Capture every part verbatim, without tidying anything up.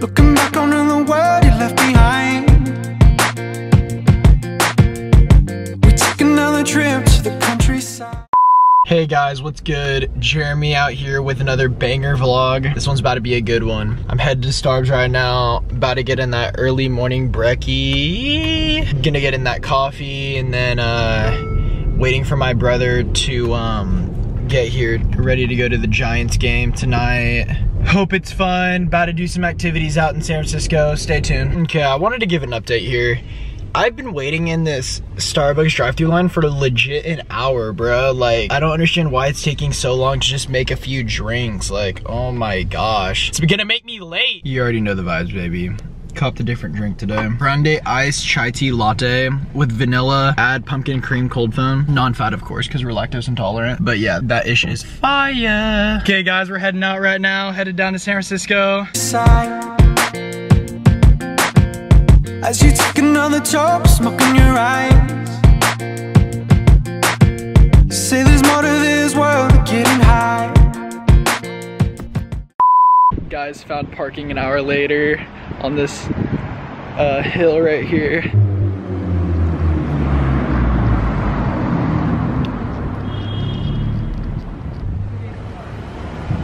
Looking back on the world you left behind, we took another trip to the countryside. Hey guys, what's good? Jeremy out here with another banger vlog. This one's about to be a good one. I'm headed to Starbucks right now, about to get in that early morning brekkie. Gonna get in that coffee and then uh, waiting for my brother to um, get here. Ready to go to the Giants game tonight. Hope it's fun, about to do some activities out in San Francisco, stay tuned. Okay, I wanted to give an update here. I've been waiting in this Starbucks drive-thru line for legit an hour, bro. Like, I don't understand why it's taking so long to just make a few drinks. Like, oh my gosh. It's gonna make me late. You already know the vibes, baby. Cupped a different drink today. Grande iced chai tea latte with vanilla, add pumpkin cream cold foam. Non-fat, of course, because we're lactose intolerant. But yeah, that ish is fire. Okay, guys, we're heading out right now. Headed down to San Francisco. Sigh. As you took another chop, smoke in your eyes. You say there's more to this world than getting high. Guys, found parking an hour later on this uh, hill right here.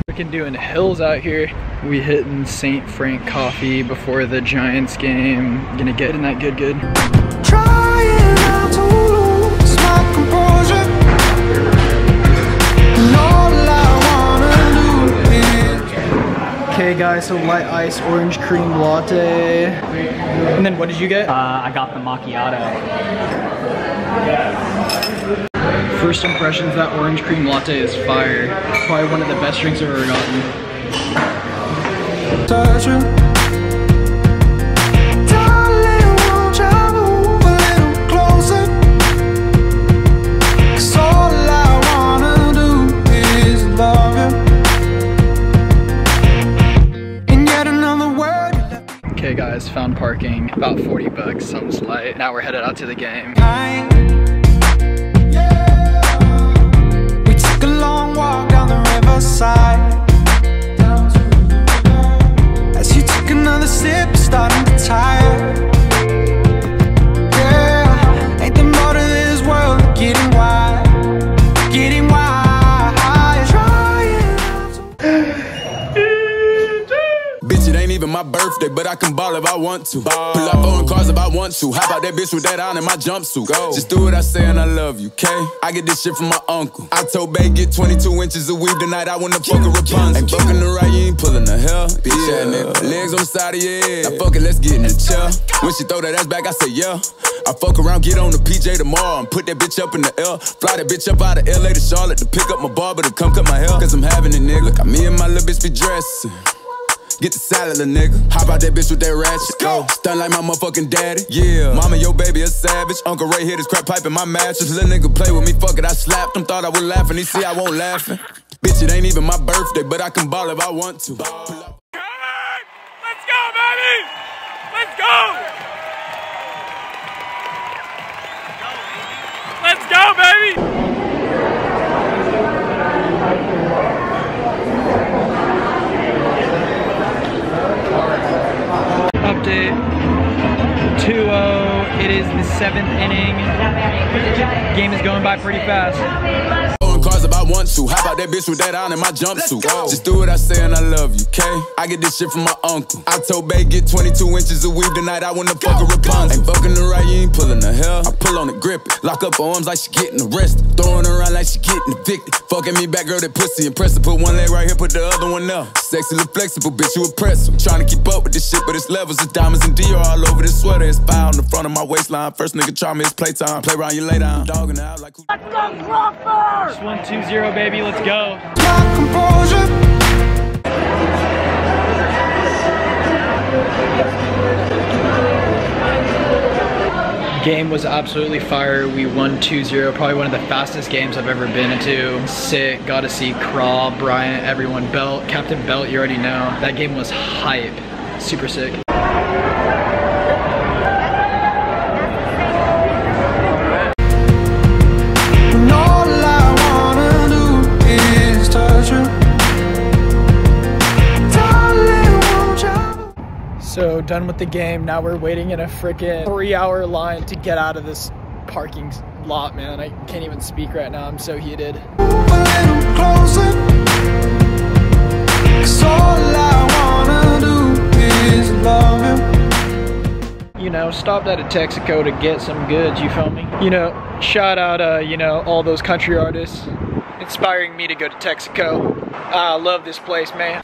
Freaking doing hills out here. We hitting Saint Frank Coffee before the Giants game. Gonna get in that good, good. Trying out to lose my composure. And all I wanna do is... Okay guys, so light ice orange cream latte. And then what did you get? Uh, I got the macchiato. First impressions, that orange cream latte is fire. Probably one of the best drinks I've ever gotten. Surgeon. Darling, won't you move a little closer? 'Cause all I wanna do is love you. And yet another word. Okay guys, found parking. About forty bucks, sun's light. Now we're headed out to the game. I, yeah. We took a long walk down the riverside. Another sip, starting to tire. Yeah, ain't the motor of this world getting wide, getting wide. Bitch, it ain't even my birthday, but I can ball if I want to. Ball. Pull up on cars if I want to. How about that bitch with that on in my jumpsuit? Go. Just do what I say and I love you, okay? I get this shit from my uncle. I told babe, get twenty-two inches of weave tonight. I wanna fuck a Rapunzel. Ain't fucking the right, you ain't pulling the hell. Bitch, yeah. Legs on the side of your head. Now fuck it, let's get in the chair. When she throw that ass back, I say yeah. I fuck around, get on the P J tomorrow and put that bitch up in the L. Fly that bitch up out of L A to Charlotte to pick up my barber to come cut my hair. 'Cause I'm having a nigga. Look, me and my little bitch be dressing. Get the salad, little nigga. Hop out that bitch with that ratchet. Go. Stun like my motherfucking daddy. Yeah. Mama, your baby a savage. Uncle Ray hit his crack pipe in my mattress. Little nigga play with me, fuck it. I slapped him, thought I was laughing. He see I won't laughing. Bitch, it ain't even my birthday, but I can ball if I want to. Ball. Let's go! Let's go, baby! Update two oh, it is the seventh inning. Game is going by pretty fast. Cars if I want to. How about that bitch with that on in my jumpsuit? Just do what I say and I love you, okay? I get this shit from my uncle. I told babe, get twenty-two inches of weave tonight. I wanna fuck go, a Rapunzel. Ain't fucking the right, you ain't pulling the hell. I pull on the grip it. Lock up her arms like she getting arrested. Throwing around like she getting evicted. Fucking me back, girl, that pussy impressive. Put one leg right here, put the other one up. Sexy, look flexible, bitch, you impressive. Trying to keep up with this shit, but it's levels. It's diamonds and Dior all over this sweater. It's fire on the front of my waistline. First nigga try me, it's playtime. Play around you later. I'm dogging out like who. Let's go, Crawford! one two zero, baby, let's go. Game was absolutely fire. We won two zero, probably one of the fastest games I've ever been to. Sick, got to see Craw, Bryant, everyone. Belt, Captain Belt, you already know. That game was hype. Super sick. All I wanna do go, done with the game. Now we're waiting in a frickin' three hour line to get out of this parking lot, man. I can't even speak right now. I'm so heated. You know, stopped at a Texaco to get some goods, you feel me? You know, shout out, uh, you know, all those country artists inspiring me to go to Texaco. I uh, love this place, man.